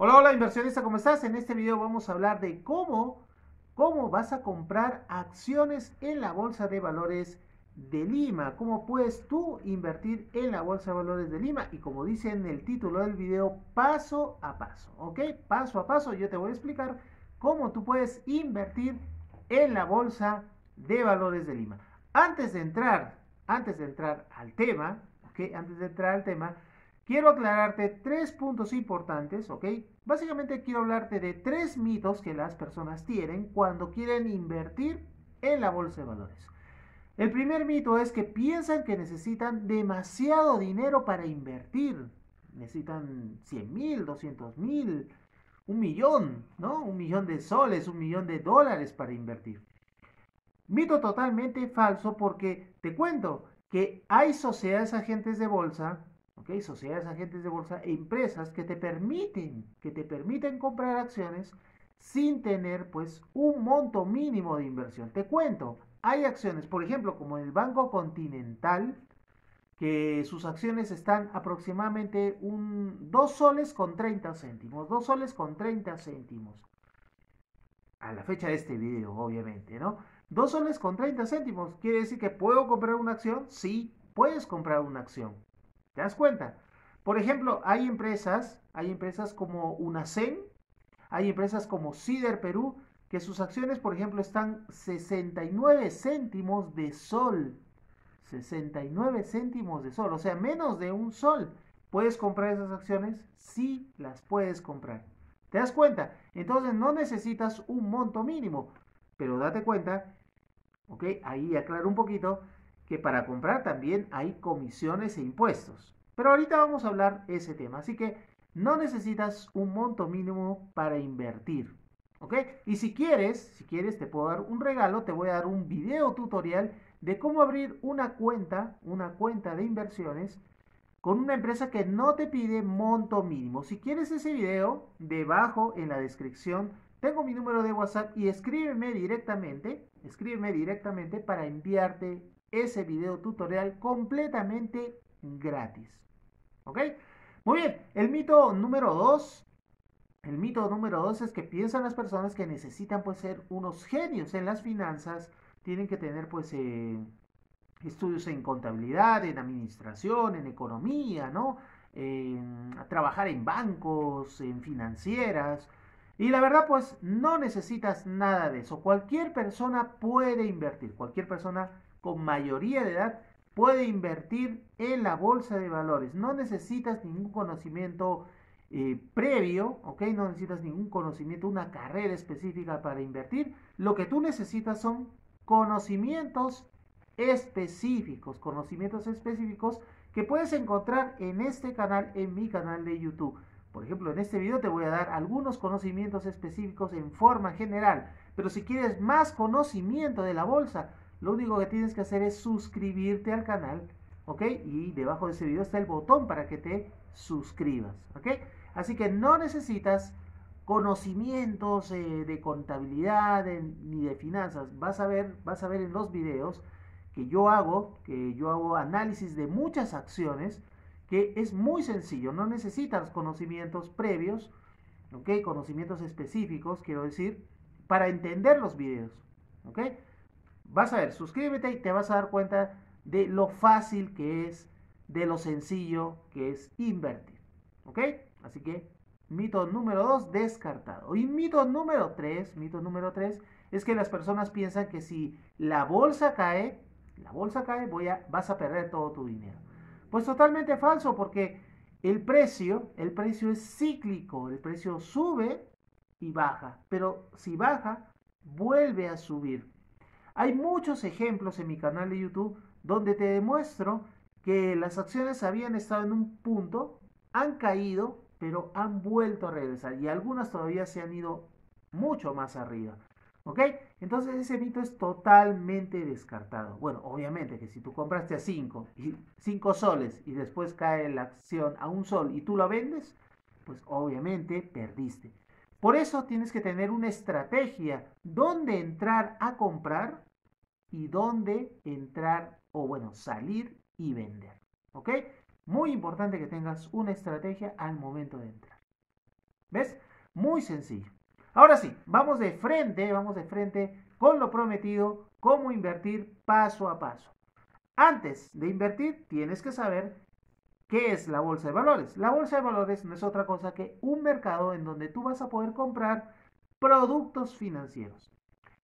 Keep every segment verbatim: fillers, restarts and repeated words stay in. Hola, hola inversionista, ¿cómo estás? En este video vamos a hablar de cómo, cómo vas a comprar acciones en la Bolsa de Valores de Lima. Cómo puedes tú invertir en la Bolsa de Valores de Lima y, como dice en el título del video, paso a paso, ¿ok? Paso a paso yo te voy a explicar cómo tú puedes invertir en la Bolsa de Valores de Lima. Antes de entrar, antes de entrar al tema, ¿ok? Antes de entrar al tema... quiero aclararte tres puntos importantes, ¿ok? Básicamente quiero hablarte de tres mitos que las personas tienen cuando quieren invertir en la Bolsa de Valores. El primer mito es que piensan que necesitan demasiado dinero para invertir. Necesitan cien mil, doscientos mil, un millón, ¿no? Un millón de soles, un millón de dólares para invertir. Mito totalmente falso, porque te cuento que hay sociedades agentes de bolsa, ¿ok? Sociedades, agentes de bolsa e empresas que te permiten, que te permiten comprar acciones sin tener, pues, un monto mínimo de inversión. Te cuento, hay acciones, por ejemplo, como el Banco Continental, que sus acciones están aproximadamente un, dos soles con treinta céntimos, dos soles con treinta céntimos. A la fecha de este video, obviamente, ¿no? dos soles con treinta céntimos, ¿quiere decir que puedo comprar una acción? Sí, puedes comprar una acción. ¿Te das cuenta? Por ejemplo, hay empresas, hay empresas como UNACEN, hay empresas como Sider Perú, que sus acciones, por ejemplo, están sesenta y nueve céntimos de sol. sesenta y nueve céntimos de sol, o sea, menos de un sol. ¿Puedes comprar esas acciones? Sí, las puedes comprar. ¿Te das cuenta? Entonces no necesitas un monto mínimo, pero date cuenta, ok, ahí aclaro un poquito, que para comprar también hay comisiones e impuestos. Pero ahorita vamos a hablar ese tema, así que no necesitas un monto mínimo para invertir, ¿ok? Y si quieres, si quieres te puedo dar un regalo, te voy a dar un video tutorial de cómo abrir una cuenta, una cuenta de inversiones con una empresa que no te pide monto mínimo. Si quieres ese video, debajo en la descripción tengo mi número de WhatsApp y escríbeme directamente, escríbeme directamente para enviarte ese video tutorial completamente gratis, ¿ok? Muy bien, el mito número dos, el mito número dos es que piensan las personas que necesitan, pues, ser unos genios en las finanzas, tienen que tener, pues, eh, estudios en contabilidad, en administración, en economía, ¿no? Eh, trabajar en bancos, en financieras, y la verdad, pues, no necesitas nada de eso. Cualquier persona puede invertir, cualquier persona con mayoría de edad puede invertir en la Bolsa de Valores. No necesitas ningún conocimiento eh, previo, ¿ok? No necesitas ningún conocimiento, una carrera específica para invertir. Lo que tú necesitas son conocimientos específicos, conocimientos específicos que puedes encontrar en este canal, en mi canal de YouTube. Por ejemplo, en este video te voy a dar algunos conocimientos específicos en forma general, pero si quieres más conocimiento de la bolsa, lo único que tienes que hacer es suscribirte al canal, ¿ok? Y debajo de ese video está el botón para que te suscribas, ¿ok? Así que no necesitas conocimientos eh, de contabilidad de, ni de finanzas. Vas a ver, vas a ver en los videos que yo hago, que yo hago análisis de muchas acciones, que es muy sencillo, no necesitas conocimientos previos, ¿ok? Conocimientos específicos, quiero decir, para entender los videos, ¿ok? Vas a ver, suscríbete y te vas a dar cuenta de lo fácil que es, de lo sencillo que es invertir, ¿ok? Así que mito número dos descartado. Y mito número tres, mito número tres es que las personas piensan que si la bolsa cae, la bolsa cae, voy a, vas a perder todo tu dinero. Pues totalmente falso, porque el precio, el precio es cíclico, el precio sube y baja, pero si baja, vuelve a subir. Hay muchos ejemplos en mi canal de YouTube donde te demuestro que las acciones habían estado en un punto, han caído, pero han vuelto a regresar. Y algunas todavía se han ido mucho más arriba, ¿ok? Entonces ese mito es totalmente descartado. Bueno, obviamente que si tú compraste a cinco soles y después cae la acción a un sol y tú la vendes, pues obviamente perdiste. Por eso tienes que tener una estrategia donde entrar a comprar y dónde entrar, o bueno, salir y vender, ¿ok? Muy importante que tengas una estrategia al momento de entrar. ¿Ves? Muy sencillo. Ahora sí, vamos de frente, vamos de frente con lo prometido, cómo invertir paso a paso. Antes de invertir, tienes que saber qué es la bolsa de valores. La bolsa de valores no es otra cosa que un mercado en donde tú vas a poder comprar productos financieros.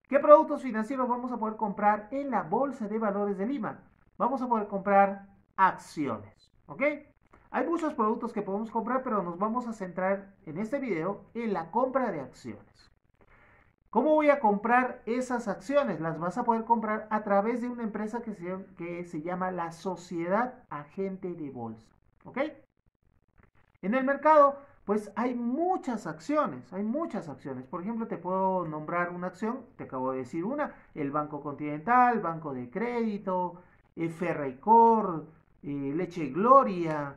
¿Qué productos financieros vamos a poder comprar en la Bolsa de Valores de Lima? Vamos a poder comprar acciones, ¿ok? Hay muchos productos que podemos comprar, pero nos vamos a centrar en este video en la compra de acciones. ¿Cómo voy a comprar esas acciones? Las vas a poder comprar a través de una empresa que se, que se llama la Sociedad Agente de Bolsa, ¿ok? En el mercado, pues hay muchas acciones, hay muchas acciones. Por ejemplo, te puedo nombrar una acción, te acabo de decir una, el Banco Continental, Banco de Crédito, Alicorp, eh, Leche Gloria,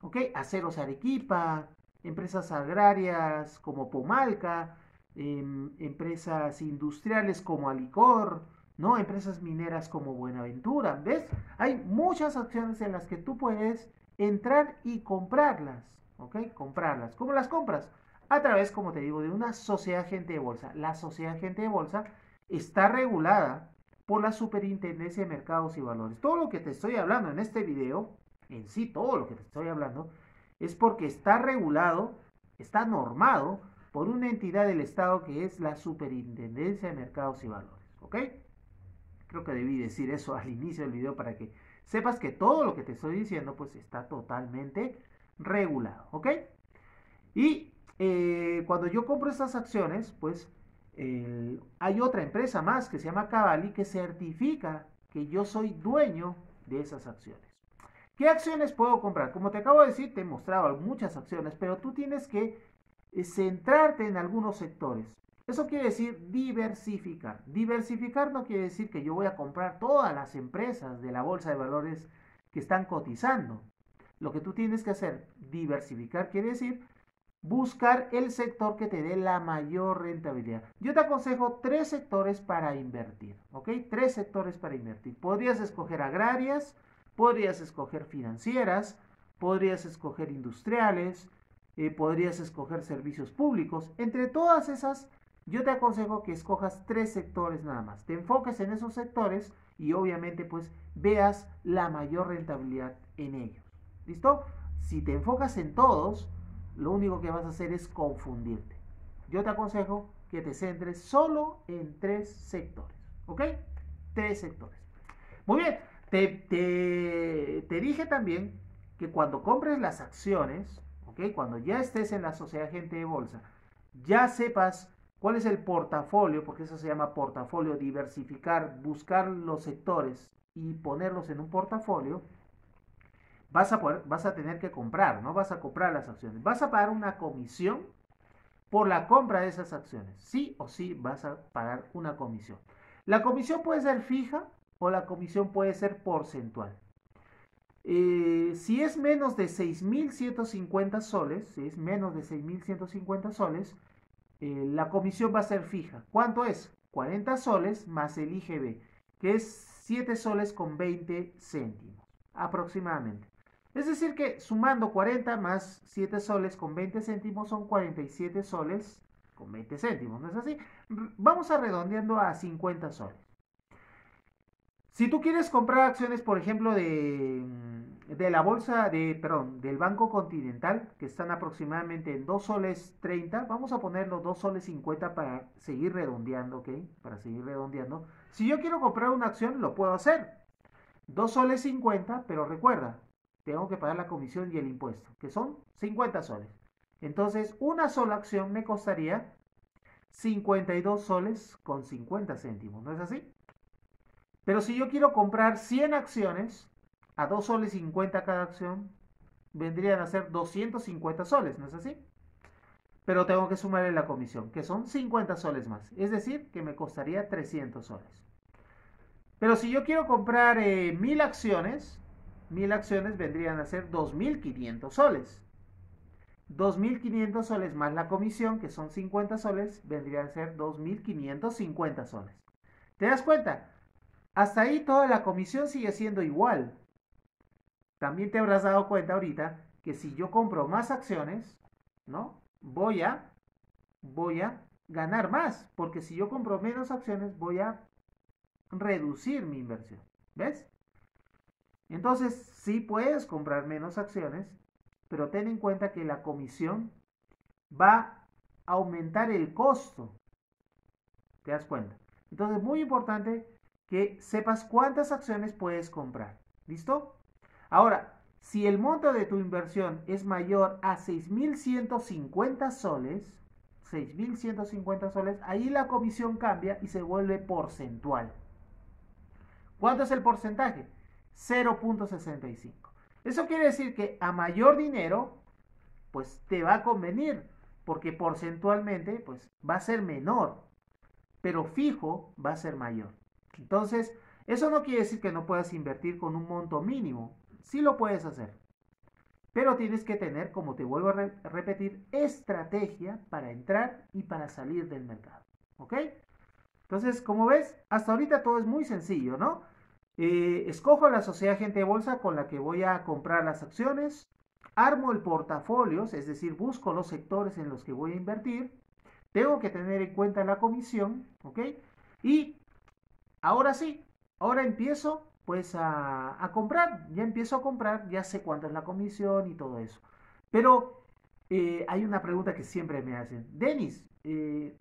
¿okay? Aceros Arequipa, empresas agrarias como Pomalca, eh, empresas industriales como Alicorp, ¿no? Empresas mineras como Buenaventura, ¿ves? Hay muchas acciones en las que tú puedes entrar y comprarlas. ¿Ok? Comprarlas. ¿Cómo las compras? A través, como te digo, de una sociedad agente de bolsa. La sociedad agente de bolsa está regulada por la Superintendencia de Mercados y Valores. Todo lo que te estoy hablando en este video, en sí, todo lo que te estoy hablando, es porque está regulado, está normado por una entidad del Estado que es la Superintendencia de Mercados y Valores. ¿Ok? Creo que debí decir eso al inicio del video para que sepas que todo lo que te estoy diciendo, pues está totalmente regulado, ¿ok? Y eh, cuando yo compro estas acciones, pues eh, hay otra empresa más que se llama Cavali que certifica que yo soy dueño de esas acciones. ¿Qué acciones puedo comprar? Como te acabo de decir, te he mostrado muchas acciones, pero tú tienes que centrarte en algunos sectores. Eso quiere decir diversificar. Diversificar no quiere decir que yo voy a comprar todas las empresas de la bolsa de valores que están cotizando. Lo que tú tienes que hacer, diversificar, quiere decir buscar el sector que te dé la mayor rentabilidad. Yo te aconsejo tres sectores para invertir, ¿ok? Tres sectores para invertir. Podrías escoger agrarias, podrías escoger financieras, podrías escoger industriales, eh, podrías escoger servicios públicos. Entre todas esas, yo te aconsejo que escojas tres sectores nada más. Te enfoques en esos sectores y obviamente pues veas la mayor rentabilidad en ellos. ¿Listo? Si te enfocas en todos, lo único que vas a hacer es confundirte. Yo te aconsejo que te centres solo en tres sectores, ¿ok? Tres sectores. Muy bien, te, te, te dije también que cuando compres las acciones, ¿ok? Cuando ya estés en la sociedad agente de bolsa, ya sepas cuál es el portafolio, porque eso se llama portafolio, diversificar, buscar los sectores y ponerlos en un portafolio. Vas a, poder, vas a tener que comprar, ¿no? Vas a comprar las acciones. Vas a pagar una comisión por la compra de esas acciones. Sí o sí vas a pagar una comisión. La comisión puede ser fija o la comisión puede ser porcentual. Eh, si es menos de seis mil ciento cincuenta soles, si es menos de seis mil ciento cincuenta soles, eh, la comisión va a ser fija. ¿Cuánto es? cuarenta soles más el I G V, que es siete soles con veinte céntimos aproximadamente. Es decir que sumando cuarenta más siete soles con veinte céntimos son cuarenta y siete soles con veinte céntimos, ¿no es así? Vamos arredondeando a cincuenta soles. Si tú quieres comprar acciones, por ejemplo, de, de la bolsa de, perdón, del Banco Continental, que están aproximadamente en dos soles treinta, vamos a ponerlo dos soles cincuenta para seguir redondeando, ¿ok? Para seguir redondeando. Si yo quiero comprar una acción, lo puedo hacer. dos soles cincuenta, pero recuerda, tengo que pagar la comisión y el impuesto, que son cincuenta soles. Entonces, una sola acción me costaría cincuenta y dos soles con cincuenta céntimos, ¿no es así? Pero si yo quiero comprar cien acciones, a dos soles cincuenta cada acción, vendrían a ser doscientos cincuenta soles, ¿no es así? Pero tengo que sumarle la comisión, que son cincuenta soles más, es decir, que me costaría trescientos soles. Pero si yo quiero comprar eh, mil acciones, mil acciones vendrían a ser dos mil quinientos soles. dos mil quinientos soles más la comisión, que son cincuenta soles, vendrían a ser dos mil quinientos cincuenta soles. ¿Te das cuenta? Hasta ahí toda la comisión sigue siendo igual. También te habrás dado cuenta ahorita que si yo compro más acciones, ¿no? voy a, voy a ganar más, porque si yo compro menos acciones voy a reducir mi inversión, ¿ves? Entonces, sí puedes comprar menos acciones, pero ten en cuenta que la comisión va a aumentar el costo. ¿Te das cuenta? Entonces, muy importante que sepas cuántas acciones puedes comprar. ¿Listo? Ahora, si el monto de tu inversión es mayor a seis mil ciento cincuenta soles, seis mil ciento cincuenta soles, ahí la comisión cambia y se vuelve porcentual. ¿Cuánto es el porcentaje? cero punto sesenta y cinco. Eso quiere decir que a mayor dinero, pues te va a convenir, porque porcentualmente, pues va a ser menor, pero fijo va a ser mayor. Entonces, eso no quiere decir que no puedas invertir con un monto mínimo. Sí lo puedes hacer, pero tienes que tener, como te vuelvo a re- repetir, estrategia para entrar y para salir del mercado. ¿Ok? Entonces, como ves, hasta ahorita todo es muy sencillo, ¿no? Eh, escojo la sociedad agente de bolsa con la que voy a comprar las acciones, armo el portafolio, es decir, busco los sectores en los que voy a invertir, tengo que tener en cuenta la comisión, ¿ok? Y ahora sí, ahora empiezo pues a, a comprar, ya empiezo a comprar, ya sé cuánto es la comisión y todo eso. Pero eh, hay una pregunta que siempre me hacen: Denis, eh,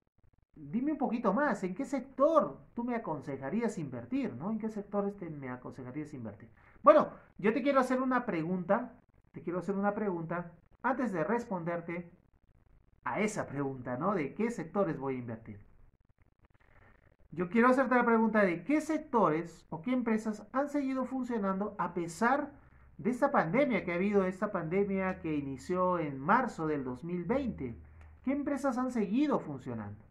dime un poquito más, ¿en qué sector tú me aconsejarías invertir? ¿No? ¿En qué sector este me aconsejarías invertir? Bueno, yo te quiero hacer una pregunta, te quiero hacer una pregunta antes de responderte a esa pregunta, ¿no? ¿De qué sectores voy a invertir? Yo quiero hacerte la pregunta de qué sectores o qué empresas han seguido funcionando a pesar de esta pandemia que ha habido, esta pandemia que inició en marzo del dos mil veinte. ¿Qué empresas han seguido funcionando?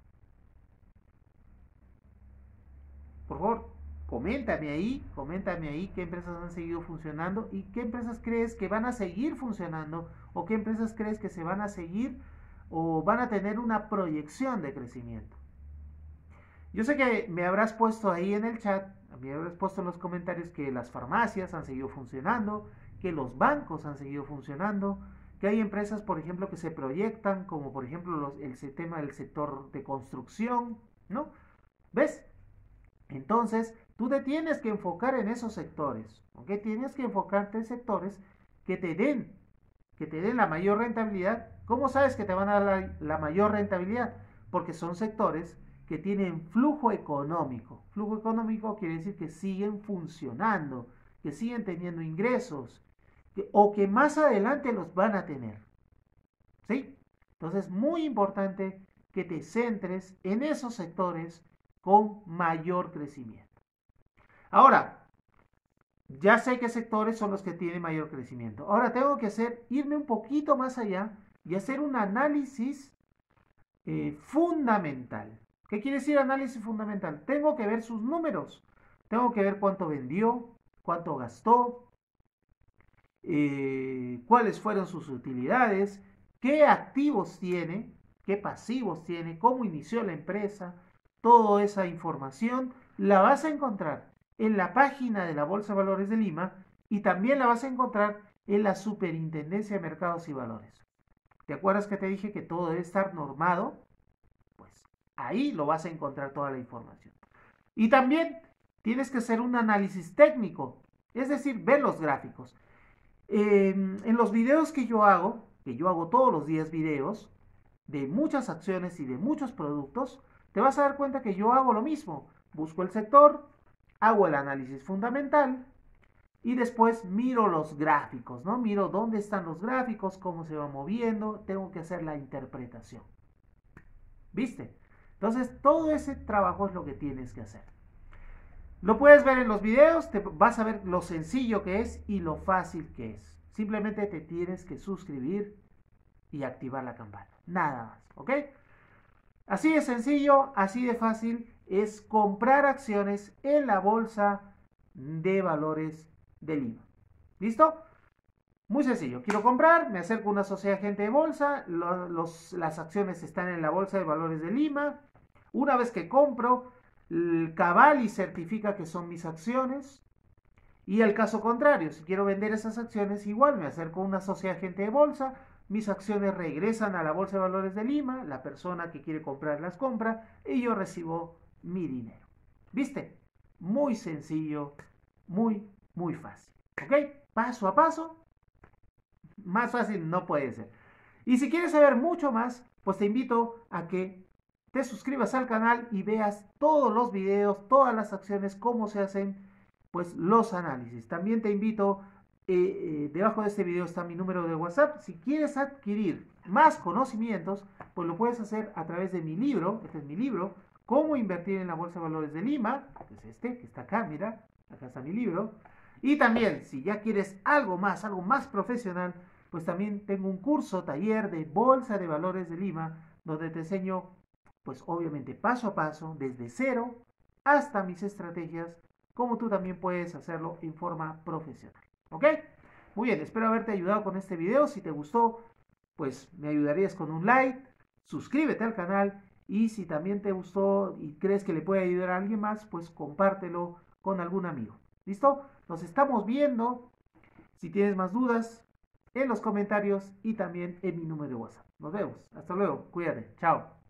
Por favor, coméntame ahí, coméntame ahí qué empresas han seguido funcionando y qué empresas crees que van a seguir funcionando o qué empresas crees que se van a seguir o van a tener una proyección de crecimiento. Yo sé que me habrás puesto ahí en el chat, me habrás puesto en los comentarios que las farmacias han seguido funcionando, que los bancos han seguido funcionando, que hay empresas, por ejemplo, que se proyectan, como por ejemplo los, el tema del sector de construcción, ¿no? ¿Ves? Entonces, tú te tienes que enfocar en esos sectores, ¿ok? Tienes que enfocarte en sectores que te den, que te den la mayor rentabilidad. ¿Cómo sabes que te van a dar la, la mayor rentabilidad? Porque son sectores que tienen flujo económico. Flujo económico quiere decir que siguen funcionando, que siguen teniendo ingresos, que, o que más adelante los van a tener, ¿sí? Entonces, muy importante que te centres en esos sectores con mayor crecimiento. Ahora, ya sé qué sectores son los que tienen mayor crecimiento. Ahora tengo que hacer, irme un poquito más allá y hacer un análisis eh, fundamental. ¿Qué quiere decir análisis fundamental? Tengo que ver sus números. Tengo que ver cuánto vendió, cuánto gastó, eh, cuáles fueron sus utilidades, qué activos tiene, qué pasivos tiene, cómo inició la empresa. Toda esa información la vas a encontrar en la página de la Bolsa de Valores de Lima y también la vas a encontrar en la Superintendencia de Mercados y Valores. ¿Te acuerdas que te dije que todo debe estar normado? Pues ahí lo vas a encontrar toda la información. Y también tienes que hacer un análisis técnico, es decir, ver los gráficos. Eh, en los videos que yo hago, que yo hago todos los días videos de muchas acciones y de muchos productos, te vas a dar cuenta que yo hago lo mismo. Busco el sector, hago el análisis fundamental y después miro los gráficos, ¿no? Miro dónde están los gráficos, cómo se va moviendo, tengo que hacer la interpretación. ¿Viste? Entonces, todo ese trabajo es lo que tienes que hacer. Lo puedes ver en los videos, te vas a ver lo sencillo que es y lo fácil que es. Simplemente te tienes que suscribir y activar la campana. Nada más, ¿ok? Así de sencillo, así de fácil es comprar acciones en la Bolsa de Valores de Lima. ¿Listo? Muy sencillo. Quiero comprar, me acerco a una sociedad agente de bolsa, los, los, las acciones están en la Bolsa de Valores de Lima. Una vez que compro, el Cavali certifica que son mis acciones. Y al caso contrario, si quiero vender esas acciones, igual me acerco a una sociedad agente de bolsa, mis acciones regresan a la Bolsa de Valores de Lima, la persona que quiere comprar las compra y yo recibo mi dinero. ¿Viste? Muy sencillo, muy, muy fácil. ¿Ok? Paso a paso, más fácil no puede ser. Y si quieres saber mucho más, pues te invito a que te suscribas al canal y veas todos los videos, todas las acciones, cómo se hacen pues los análisis. También te invito, eh, eh, debajo de este video está mi número de WhatsApp. Si quieres adquirir más conocimientos, pues lo puedes hacer a través de mi libro. Este es mi libro, Cómo invertir en la Bolsa de Valores de Lima, que es este, que está acá, mira, acá está mi libro. Y también, si ya quieres algo más, algo más profesional, pues también tengo un curso, taller de Bolsa de Valores de Lima, donde te enseño, pues obviamente paso a paso, desde cero hasta mis estrategias, como tú también puedes hacerlo en forma profesional. ¿Ok? Muy bien, espero haberte ayudado con este video. Si te gustó, pues me ayudarías con un like, suscríbete al canal y si también te gustó y crees que le puede ayudar a alguien más, pues compártelo con algún amigo. ¿Listo? Nos estamos viendo. Si tienes más dudas, en los comentarios y también en mi número de WhatsApp. Nos vemos. Hasta luego. Cuídate. Chao.